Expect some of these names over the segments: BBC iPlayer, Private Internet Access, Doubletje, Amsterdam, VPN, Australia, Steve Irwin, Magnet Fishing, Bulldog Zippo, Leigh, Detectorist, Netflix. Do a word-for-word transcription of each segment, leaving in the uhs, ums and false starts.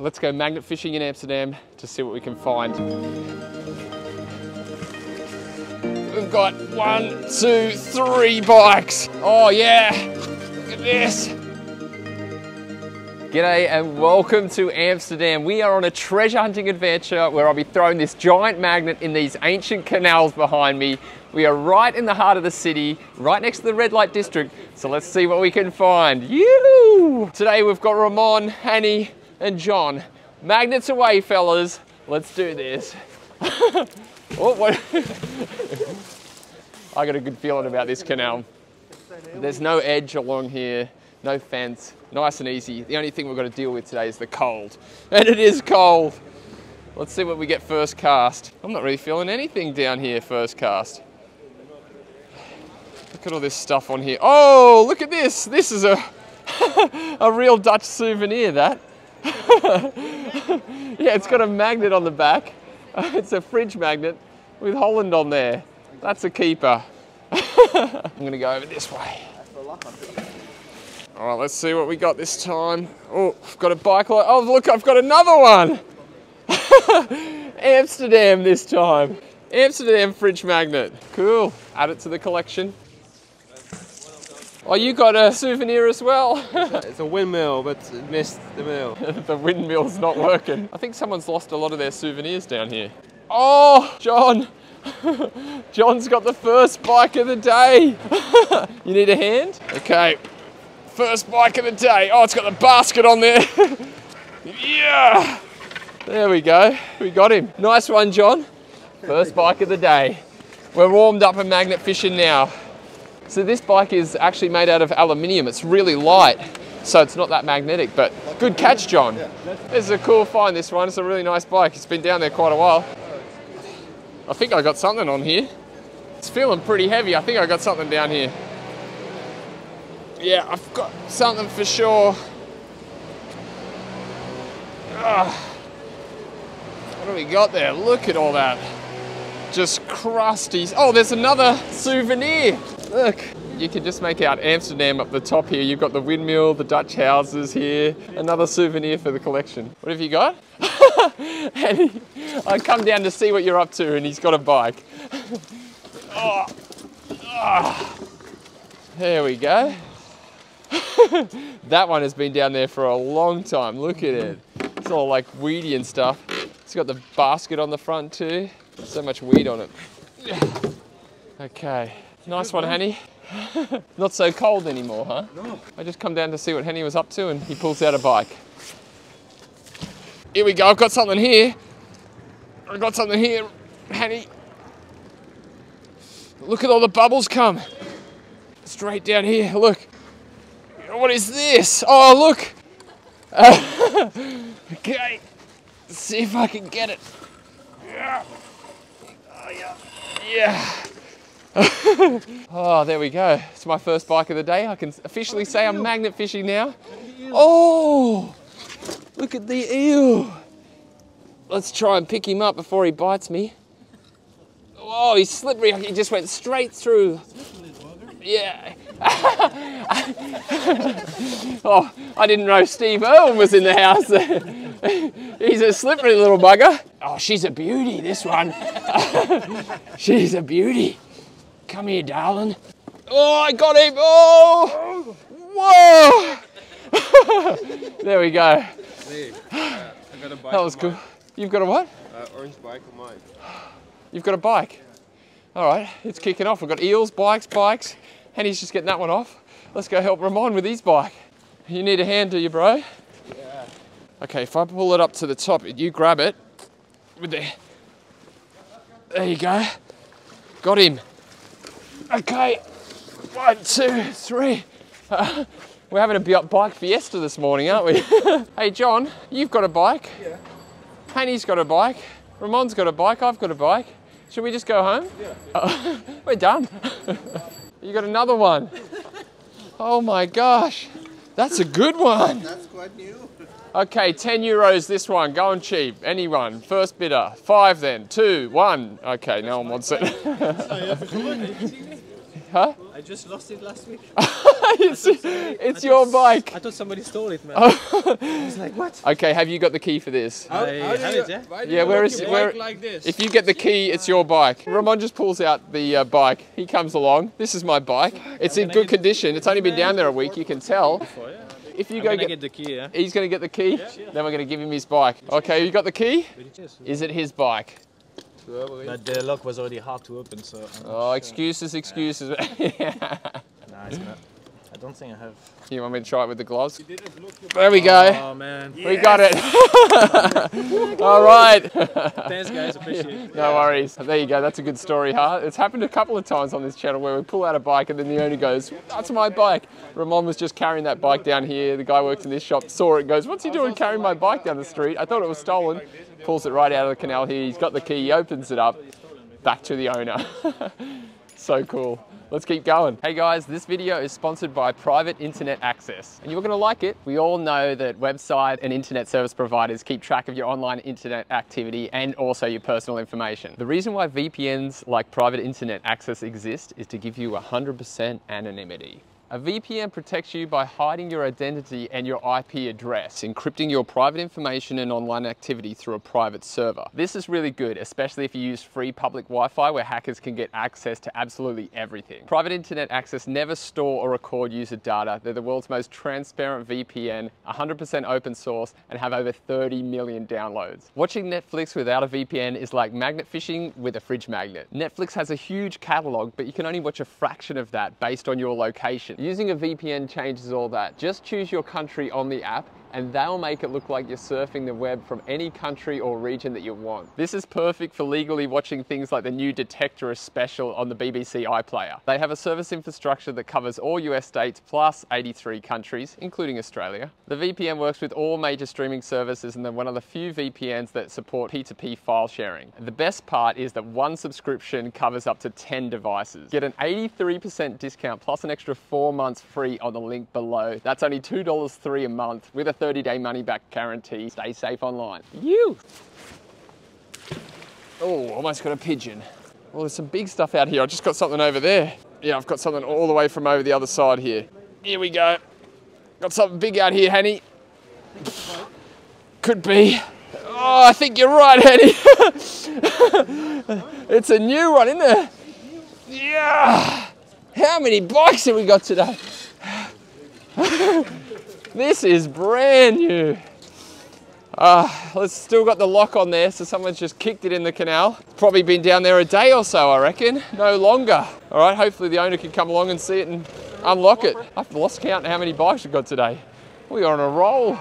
Let's go magnet fishing in Amsterdam to see what we can find. We've got one, two, three bikes. Oh yeah, look at this. G'day and welcome to Amsterdam. We are on a treasure hunting adventure where I'll be throwing this giant magnet in these ancient canals behind me. We are right in the heart of the city, right next to the red light district. So let's see what we can find. Yoo-hoo! Today we've got Ramon, Annie, and John. Magnets away, fellas. Let's do this. Oh, what? I got a good feeling about this canal. There's no edge along here. No fence, nice and easy. The only thing we've got to deal with today is the cold. And it is cold. Let's see what we get first cast. I'm not really feeling anything down here first cast. Look at all this stuff on here. Oh, look at this. This is a, a real Dutch souvenir, that. Yeah, it's got a magnet on the back. It's a fridge magnet with Holland on there. That's a keeper. I'm gonna go over this way. All right, let's see what we got this time. Oh, I've got a bike light. Oh, look, I've got another one. Amsterdam this time. Amsterdam fridge magnet. Cool, add it to the collection. Oh, you got a souvenir as well. It's a windmill, but it missed the mill. The windmill's not working. I think someone's lost a lot of their souvenirs down here. Oh, John. John's got the first bike of the day. You need a hand? Okay. First bike of the day. Oh, it's got the basket on there. Yeah. There we go. We got him. Nice one, John. First bike of the day. We're warmed up and magnet fishing now. So this bike is actually made out of aluminium. It's really light, so it's not that magnetic, but good catch, John. This is a cool find, this one. It's a really nice bike. It's been down there quite a while. I think I got something on here. It's feeling pretty heavy. I think I got something down here. Yeah, I've got something for sure. Ugh. What have we got there? Look at all that. Just crusties. Oh, there's another souvenir. Look. You can just make out Amsterdam up the top here. You've got the windmill, the Dutch houses here. Another souvenir for the collection. What have you got? And I come down to see what you're up to and he's got a bike. Oh. Oh. There we go. That one has been down there for a long time. Look at it. It's all like weedy and stuff. It's got the basket on the front too. So much weed on it. Okay. Nice one, Henny. Not so cold anymore, huh? No. I just come down to see what Henny was up to and he pulls out a bike. Here we go. I've got something here. I've got something here, Henny. Look at all the bubbles come. Straight down here. Look. What is this? Oh, look! Uh, okay, let's see if I can get it. Yeah. Oh, yeah. Yeah. Oh, there we go. It's my first bike of the day. I can officially say I'm magnet fishing now. Oh, look at the eel. Let's try and pick him up before he bites me. Oh, he's slippery. He just went straight through. Yeah. Oh, I didn't know Steve Irwin was in the house. He's a slippery little bugger. Oh, she's a beauty, this one. She's a beauty. Come here, darling. Oh, I got him. Oh, whoa. There we go. Steve, uh, I've got a bike. That was cool. Mine. You've got a what? Uh, orange bike of mine. You've got a bike? All right, it's kicking off. We've got eels, bikes, bikes. Henny's just getting that one off. Let's go help Ramon with his bike. You need a hand, do you, bro? Yeah. Okay, if I pull it up to the top, you grab it. With the... There you go. Got him. Okay, one, two, three. Uh, we're having a bike fiesta this morning, aren't we? Hey, John, you've got a bike. Yeah. Henny's got a bike. Ramon's got a bike. I've got a bike. Should we just go home? Yeah. Uh, we're done. You got another one. Oh my gosh. That's a good one. That's quite new. Okay, ten euros this one, going cheap. Anyone, first bidder. Five then, two, one. Okay, no one wants it. Huh? I just lost it last week. it's it's your thought, bike. I thought somebody stole it, man. Oh. He's like, what? Okay, have you got the key for this? How, how do you, yeah, why do yeah you where is where? Bike like this? If you get the key, it's your bike. Ramon just pulls out the uh, bike. He comes along. This is my bike. It's I'm in good condition. It's only been down there a week. You can tell. If you go get, get the key, yeah? He's gonna get the key. Yeah. Then we're gonna give him his bike. Okay, you got the key? Is it his bike? But the lock was already hard to open, so. Oh, excuses, excuses. Yeah. Nice, man. I don't think I have. You want me to try it with the gloves? There we go. Oh man, yes. We got it. All right. Thanks, guys. Appreciate it. No worries. There you go. That's a good story, huh? It's happened a couple of times on this channel where we pull out a bike and then the owner goes, "That's my bike." Ramon was just carrying that bike down here. The guy works in this shop, saw it, goes, "What's he doing carrying my bike down the street? I thought it was stolen." Pulls it right out of the canal here. He's got the key. He opens it up. Back to the owner. So cool. Let's keep going. Hey guys, this video is sponsored by Private Internet Access, and you're gonna like it. We all know that website and internet service providers keep track of your online internet activity and also your personal information. The reason why V P Ns like Private Internet Access exist is to give you one hundred percent anonymity. A V P N protects you by hiding your identity and your I P address, encrypting your private information and online activity through a private server. This is really good, especially if you use free public Wi-Fi where hackers can get access to absolutely everything. Private Internet Access never store or record user data. They're the world's most transparent V P N, one hundred percent open source, and have over thirty million downloads. Watching Netflix without a V P N is like magnet fishing with a fridge magnet. Netflix has a huge catalog, but you can only watch a fraction of that based on your location. Using a V P N changes all that. Just choose your country on the app and they'll make it look like you're surfing the web from any country or region that you want. This is perfect for legally watching things like the new Detectorist special on the B B C iPlayer. They have a service infrastructure that covers all U S states plus eighty-three countries, including Australia. The V P N works with all major streaming services and they're one of the few V P Ns that support peer-to-peer file sharing. The best part is that one subscription covers up to ten devices. Get an eighty-three percent discount plus an extra four months free on the link below. That's only two dollars and three cents a month with a thirty day money back guarantee. Stay safe online. You. Oh, almost got a pigeon. Well, there's some big stuff out here. I just got something over there. Yeah, I've got something all the way from over the other side here. Here we go. Got something big out here, Henny. Could be. Oh, I think you're right, Henny. It's a new one, isn't it? Yeah. How many bikes have we got today? This is brand new. Uh, it's still got the lock on there, so someone's just kicked it in the canal. Probably been down there a day or so, I reckon. No longer. All right, hopefully the owner can come along and see it and unlock it. I've lost count how many bikes we've got today. We are on a roll.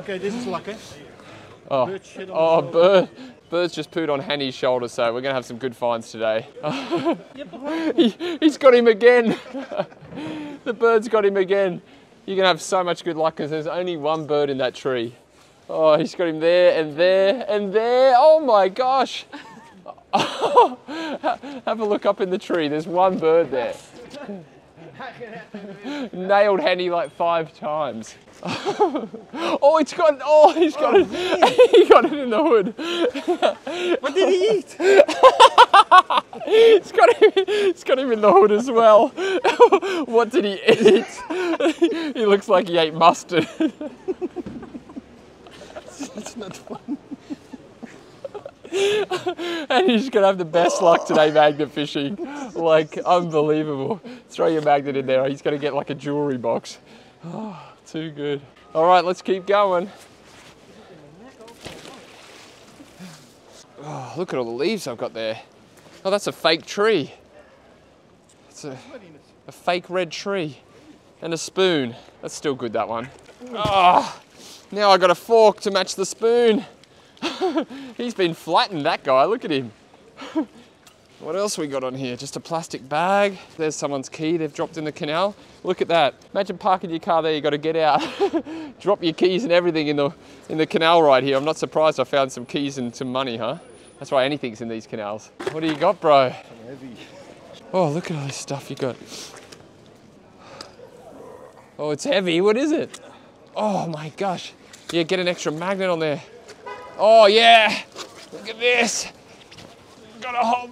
Okay, this is lucky. Oh, bird shit on oh, bird. Bird's just pooed on Hanny's shoulder, so we're gonna have some good finds today. he, he's got him again. The bird's got him again. You're gonna have so much good luck because there's only one bird in that tree. Oh, he's got him there and there and there. Oh my gosh. Have a look up in the tree. There's one bird there. Nailed Henny like five times. Oh, it's got. Oh, he's got oh, it. Really? He got it in the hood. What did he eat? It's got him. It's got him in the hood as well. What did he eat? He looks like he ate mustard. That's not fun. And you're just gonna have the best luck today magnet fishing. Like, unbelievable. Throw your magnet in there, he's gonna get like a jewelry box. Oh, too good. All right, let's keep going. Oh, look at all the leaves I've got there. Oh, that's a fake tree. It's a, a fake red tree. And a spoon. That's still good, that one. Oh, now I got a fork to match the spoon. He's been flattened, that guy, look at him. What else we got on here? Just a plastic bag. There's someone's key they've dropped in the canal. Look at that. Imagine parking your car there, you got to get out. Drop your keys and everything in the, in the canal right here. I'm not surprised I found some keys and some money, huh? That's why anything's in these canals. What do you got, bro? I'm heavy. Oh, look at all this stuff you got. Oh, it's heavy, what is it? Oh my gosh. Yeah, get an extra magnet on there. Oh yeah, look at this. Got a whole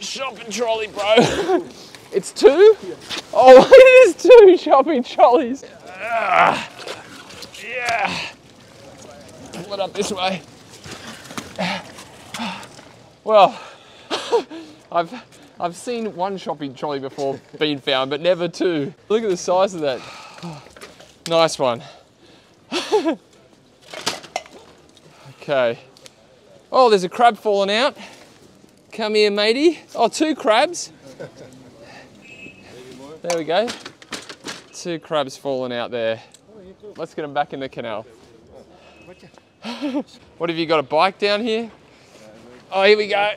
shopping trolley, bro. It's two? Yeah. Oh, it is two shopping trolleys. Uh, yeah. Pull it up this way. Well, I've I've seen one shopping trolley before being found, but never two. Look at the size of that. Oh, nice one. Okay. Oh, there's a crab falling out. Come here, matey. Oh, two crabs. There we go. Two crabs falling out there. Let's get them back in the canal. What have you got, a bike down here? Oh, here we go.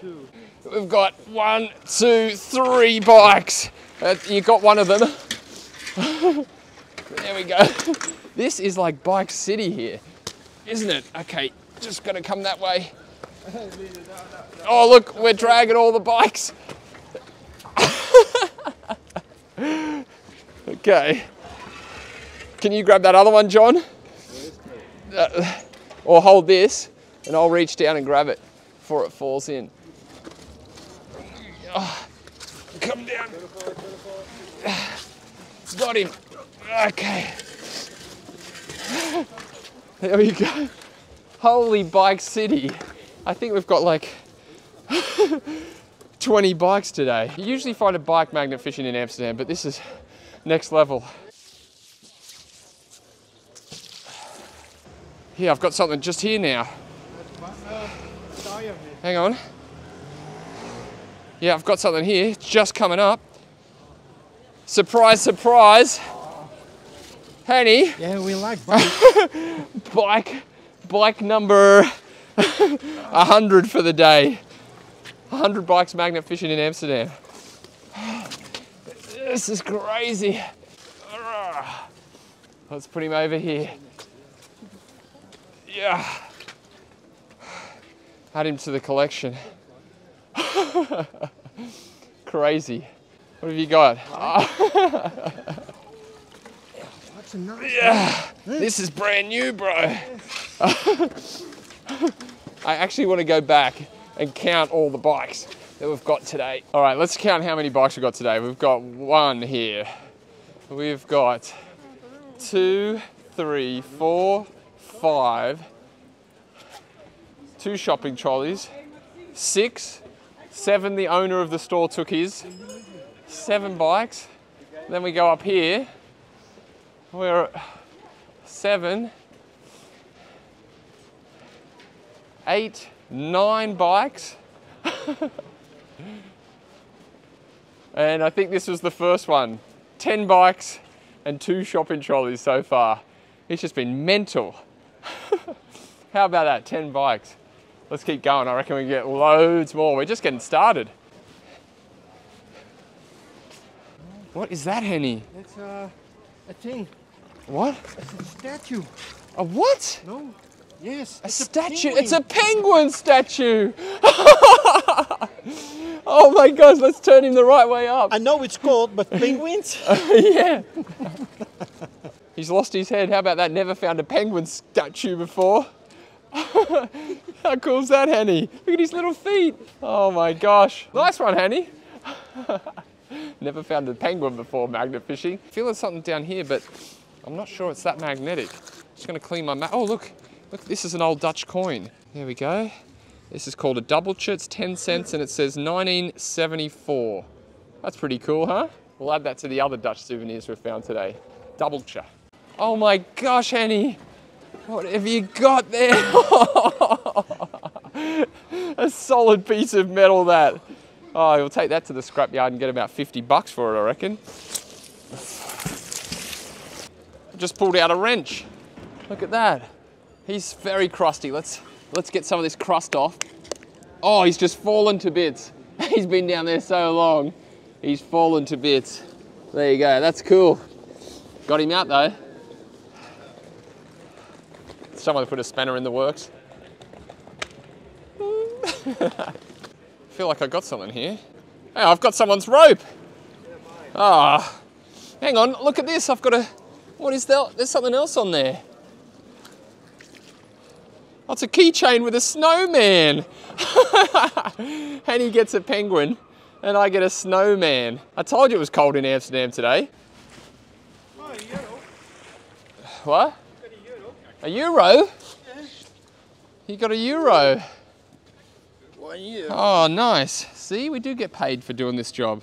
We've got one, two, three bikes. Uh, you got one of them. There we go. This is like bike city here, isn't it? Okay, just gotta come that way. Oh, look, we're dragging all the bikes. Okay. Can you grab that other one, John? Uh, or hold this, and I'll reach down and grab it before it falls in. Oh, come down. Got him. Okay. There we go. Holy bike city. I think we've got like twenty bikes today. You usually find a bike magnet fishing in Amsterdam, but this is next level. Here, I've got something just here now. Hang on. Yeah, I've got something here, just coming up. Surprise, surprise. Honey. Yeah, we like bike. bike, bike number one hundred for the day. one hundred bikes magnet fishing in Amsterdam. This is crazy. Let's put him over here. Yeah. Add him to the collection. Crazy. What have you got? Oh. Yeah. This is brand new, bro. I actually want to go back and count all the bikes that we've got today. All right, let's count how many bikes we've got today. We've got one here. We've got two, three, four, five, two shopping trolleys, six, seven, the owner of the store took his, seven bikes. Then we go up here, we're at seven, eight, nine bikes. And I think this was the first one. ten bikes and two shopping trolleys so far. It's just been mental. How about that, ten bikes? Let's keep going. I reckon we can get loads more. We're just getting started. What is that, Henny? It's uh, a thing. What? It's a statue. A what? No. Yes. A statue. A it's a penguin statue. Oh my gosh! Let's turn him the right way up. I know it's cold, but penguins. uh, yeah. He's lost his head. How about that? Never found a penguin statue before. How cool is that, Hanny? Look at his little feet. Oh my gosh. Nice one, Hanny. Never found a penguin before magnet fishing. Feeling something down here, but I'm not sure it's that magnetic. Just gonna clean my mat. Oh, look, look, this is an old Dutch coin. There we go. This is called a Doubletje. It's ten cents and it says nineteen seventy-four. That's pretty cool, huh? We'll add that to the other Dutch souvenirs we found today. Doubletje. Oh my gosh, Hanny. What have you got there? A solid piece of metal, that. Oh, we'll take that to the scrapyard and get about fifty bucks for it, I reckon. Just pulled out a wrench. Look at that. He's very crusty. Let's, let's get some of this crust off. Oh, he's just fallen to bits. He's been down there so long. He's fallen to bits. There you go, that's cool. Got him out though. Someone put a spanner in the works. I feel like I got something here. Hey, I've got someone's rope. Ah, oh, hang on, look at this. I've got a, what is that? There's something else on there. Oh, it's a keychain with a snowman. And he gets a penguin. and I get a snowman. I told you it was cold in Amsterdam today. Oh, a euro. What? A euro? A euro? Yeah. You got a euro. One euro. Oh, nice. See, we do get paid for doing this job.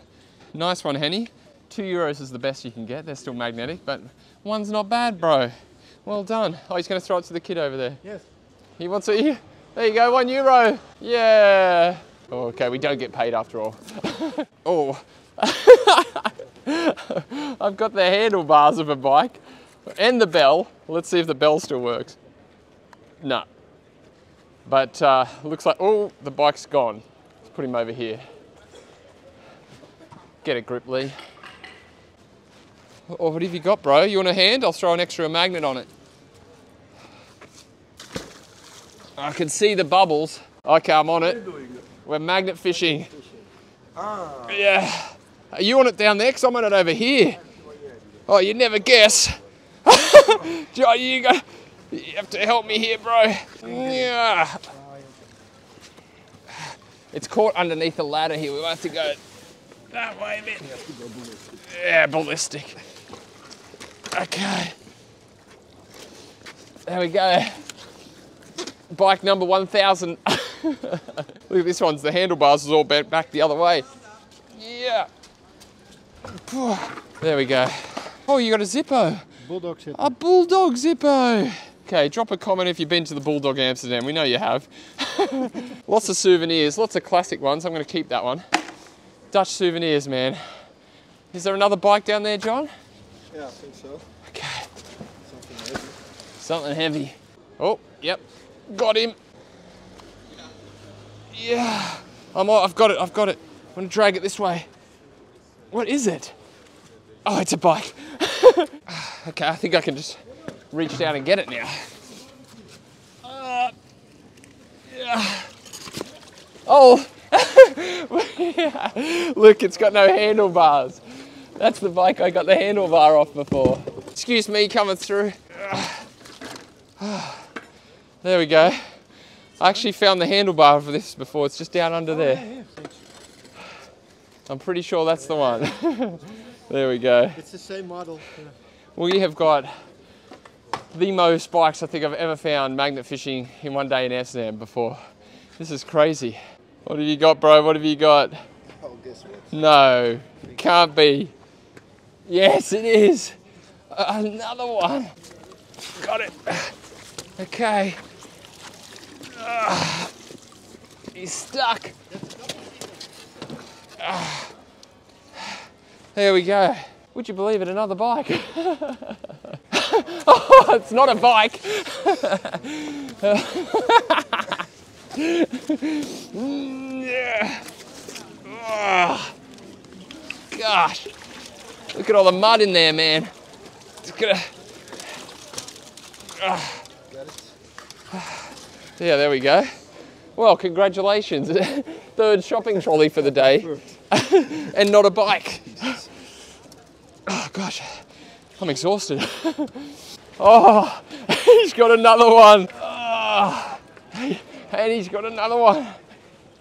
Nice one, Henny. Two euros is the best you can get. They're still magnetic, but one's not bad, bro. Well done. Oh, he's going to throw it to the kid over there. Yes. He wants it. There you go, one euro. Yeah. Oh, okay, we don't get paid after all. Oh, I've got the handlebars of a bike and the bell. Let's see if the bell still works. No. But uh, looks like, oh, the bike's gone. Let's put him over here. Get a grip, Lee. Oh, what have you got, bro? You want a hand? I'll throw an extra magnet on it. I can see the bubbles. Okay, I'm on it. We're magnet fishing. Ah. Yeah. Are you on it down there? Because I'm on it over here. Oh, you'd never guess. John, you, go. You have to help me here, bro. Yeah. It's caught underneath the ladder here. We have to go that way a bit. Yeah, ballistic. Okay. There we go. Bike number one thousand. Look at this one's, the handlebars is all bent back the other way. Yeah. There we go. Oh, you got a Zippo. Bulldog Zippo. A Bulldog Zippo. Okay, drop a comment if you've been to the Bulldog Amsterdam. We know you have. Lots of souvenirs, lots of classic ones. I'm gonna keep that one. Dutch souvenirs, man. Is there another bike down there, John? Yeah, I think so. Okay. Something heavy. Something heavy. Oh, yep. Got him. Yeah. I'm all, I've got it, I've got it. I'm gonna drag it this way. What is it? Oh, it's a bike. Okay, I think I can just reach down and get it now. Uh, yeah. Oh. Yeah. Look, it's got no handlebars. That's the bike I got the handlebar off before. Excuse me coming through. There we go. I actually found the handlebar for this before. It's just down under there. I'm pretty sure that's the one. There we go. It's the same model. We have got the most bikes I think I've ever found magnet fishing in one day in Amsterdam before. This is crazy. What have you got, bro? What have you got? Oh, guess what? No, can't be. Yes, it is. Another one. Got it. Okay. Uh, he's stuck. Uh, there we go. Would you believe it? Another bike. Oh, it's not a bike. Yeah. Oh, gosh. Look at all the mud in there, man. It's gonna. Uh, Yeah, there we go. Well, congratulations. Third shopping trolley for the day. And not a bike. Oh, gosh. I'm exhausted. Oh, he's got another one. Oh, and he's got another one.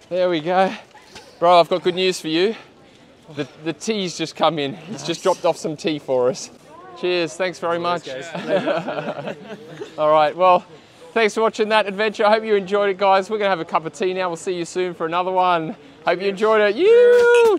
There we go. Bro, I've got good news for you. The, the tea's just come in. He's just dropped off some tea for us. Cheers. Thanks very much. All right, well. Thanks for watching that adventure. I hope you enjoyed it, guys. We're going to have a cup of tea now. We'll see you soon for another one. Hope you enjoyed it. You!